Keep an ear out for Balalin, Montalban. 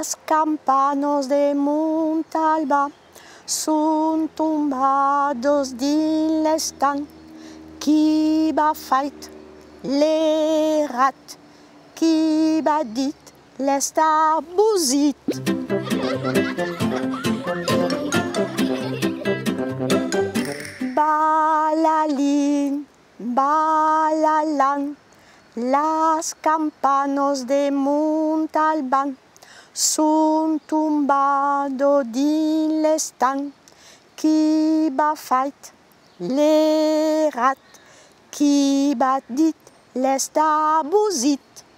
las campanas de Montalban son tumbados din l'estan qui va fait les rats qui va dit l'estar bousit. Balalin, balalan, las campanas de Montalban son tumbado din l'estan qui va fait les rats qui va dit l'estar bousit.